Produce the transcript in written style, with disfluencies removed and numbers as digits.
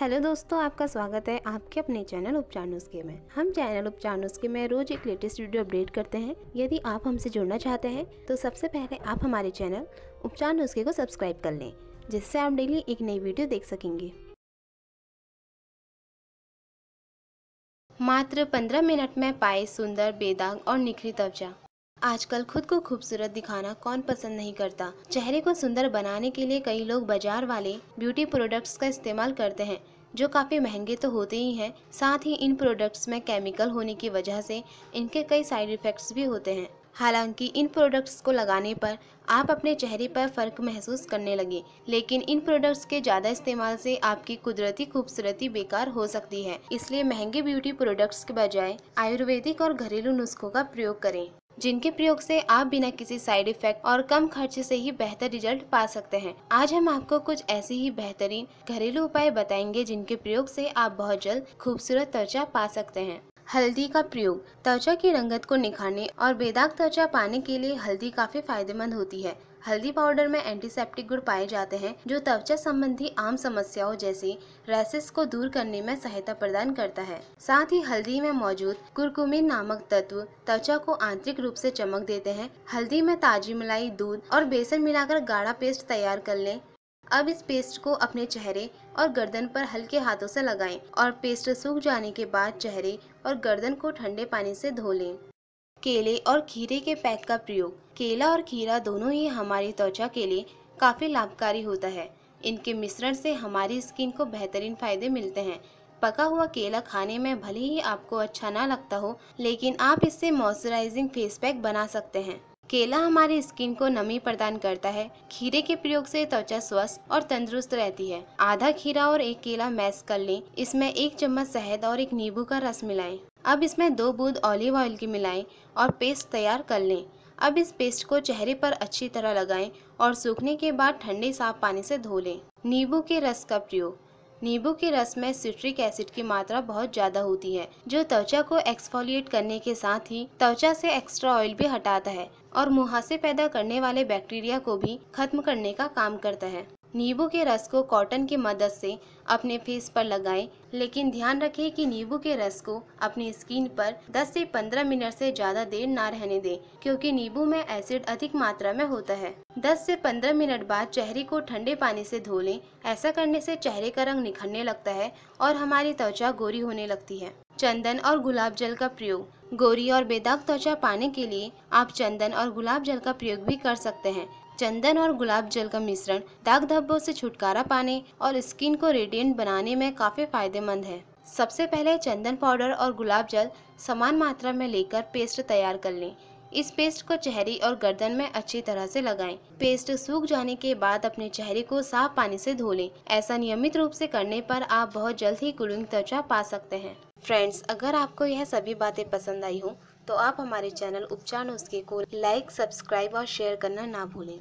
Hello दोस्तों, आपका स्वागत है आपके अपने चैनल उपचार नुस्खे में। हम चैनल उपचार नुस्खे में रोज एक लेटेस्ट वीडियो अपडेट करते हैं। यदि आप हमसे जुड़ना चाहते हैं तो सबसे पहले आप हमारे चैनल उपचार नुस्खे को सब्सक्राइब कर लें, जिससे आप डेली एक नई वीडियो देख सकेंगे। मात्र 15 मिनट में पाए सुंदर, बेदाग और निखरी त्वचा। आजकल खुद को खूबसूरत दिखाना कौन पसंद नहीं करता। चेहरे को सुंदर बनाने के लिए कई लोग बाजार वाले ब्यूटी प्रोडक्ट्स का इस्तेमाल करते हैं, जो काफ़ी महंगे तो होते ही हैं। साथ ही इन प्रोडक्ट्स में केमिकल होने की वजह से इनके कई साइड इफ़ेक्ट्स भी होते हैं। हालांकि इन प्रोडक्ट्स को लगाने पर आप अपने चेहरे पर फ़र्क महसूस करने लगे, लेकिन इन प्रोडक्ट्स के ज़्यादा इस्तेमाल से आपकी कुदरती खूबसूरती बेकार हो सकती है। इसलिए महंगे ब्यूटी प्रोडक्ट्स के बजाय आयुर्वेदिक और घरेलू नुस्खों का प्रयोग करें, जिनके प्रयोग से आप बिना किसी साइड इफेक्ट और कम खर्चे से ही बेहतर रिजल्ट पा सकते हैं। आज हम आपको कुछ ऐसे ही बेहतरीन घरेलू उपाय बताएंगे, जिनके प्रयोग से आप बहुत जल्द खूबसूरत त्वचा पा सकते हैं। हल्दी का प्रयोग। त्वचा की रंगत को निखारने और बेदाग त्वचा पाने के लिए हल्दी काफी फायदेमंद होती है। हल्दी पाउडर में एंटीसेप्टिक गुण पाए जाते हैं, जो त्वचा संबंधी आम समस्याओं जैसे रैसेस को दूर करने में सहायता प्रदान करता है। साथ ही हल्दी में मौजूद कुरकुमिन नामक तत्व त्वचा को आंतरिक रूप से चमक देते हैं। हल्दी में ताजी मलाई, दूध और बेसन मिलाकर गाढ़ा पेस्ट तैयार कर लें। अब इस पेस्ट को अपने चेहरे और गर्दन पर हल्के हाथों से लगाएं और पेस्ट सूख जाने के बाद चेहरे और गर्दन को ठंडे पानी से धो लें। केले और खीरे के पैक का प्रयोग। केला और खीरा दोनों ही हमारी त्वचा के लिए काफ़ी लाभकारी होता है। इनके मिश्रण से हमारी स्किन को बेहतरीन फायदे मिलते हैं। पका हुआ केला खाने में भले ही आपको अच्छा ना लगता हो, लेकिन आप इससे मॉइस्चराइजिंग फेस पैक बना सकते हैं। केला हमारी स्किन को नमी प्रदान करता है। खीरे के प्रयोग से त्वचा स्वस्थ और तंदुरुस्त रहती है। आधा खीरा और एक केला मैश कर लें। इसमें 1 चम्मच शहद और 1 नींबू का रस मिलाएं। अब इसमें 2 बूंद ऑलिव ऑयल की मिलाएं और पेस्ट तैयार कर लें। अब इस पेस्ट को चेहरे पर अच्छी तरह लगाएं और सूखने के बाद ठंडे साफ पानी से धो लें। नींबू के रस का प्रयोग। नींबू के रस में सिट्रिक एसिड की मात्रा बहुत ज़्यादा होती है, जो त्वचा को एक्सफोलिएट करने के साथ ही त्वचा से एक्स्ट्रा ऑयल भी हटाता है और मुहासे पैदा करने वाले बैक्टीरिया को भी खत्म करने का काम करता है। नींबू के रस को कॉटन की मदद से अपने फेस पर लगाएं, लेकिन ध्यान रखें कि नींबू के रस को अपनी स्किन पर 10 से 15 मिनट से ज़्यादा देर ना रहने दें, क्योंकि नींबू में एसिड अधिक मात्रा में होता है। 10 से 15 मिनट बाद चेहरे को ठंडे पानी से धो लें। ऐसा करने से चेहरे का रंग निखरने लगता है और हमारी त्वचा गोरी होने लगती है। चंदन और गुलाब जल का प्रयोग। गोरी और बेदाग त्वचा पाने के लिए आप चंदन और गुलाब जल का प्रयोग भी कर सकते हैं। चंदन और गुलाब जल का मिश्रण दाग धब्बों से छुटकारा पाने और स्किन को रेडिएंट बनाने में काफ़ी फायदेमंद है। सबसे पहले चंदन पाउडर और गुलाब जल समान मात्रा में लेकर पेस्ट तैयार कर लें। इस पेस्ट को चेहरे और गर्दन में अच्छी तरह से लगाएं। पेस्ट सूख जाने के बाद अपने चेहरे को साफ पानी से धो लें। ऐसा नियमित रूप से करने पर आप बहुत जल्द ही ग्लोइंग त्वचा पा सकते हैं। फ्रेंड्स, अगर आपको यह सभी बातें पसंद आई हो तो आप हमारे चैनल उपचार नुस्खे को लाइक, सब्सक्राइब और शेयर करना ना भूलें।